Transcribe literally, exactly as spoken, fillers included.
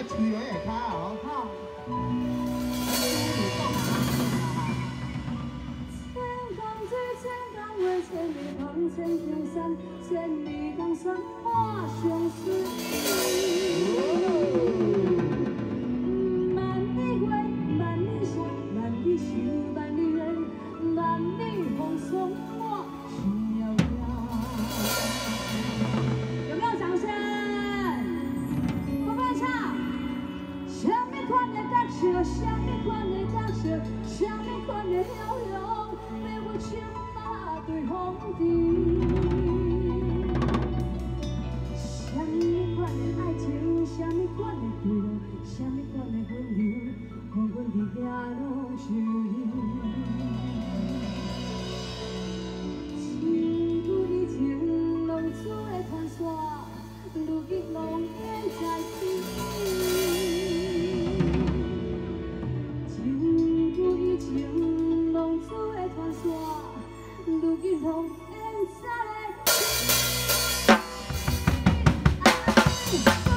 爱吹有点卡哦，好。千江水，千江水，千里江，千江山，千里江山我相随。万里月，万里山，万里树，万里人，万里风霜我逍遥。有没有掌声？ 相依款的感情，相依款的笑容，要我千百对风尘。相依款的爱情，相依款的对路，相依款的温柔，互阮伫遐拢相依。一句以前浪子的传说，如今拢变在天。 情浪子的传说，如今拢变作。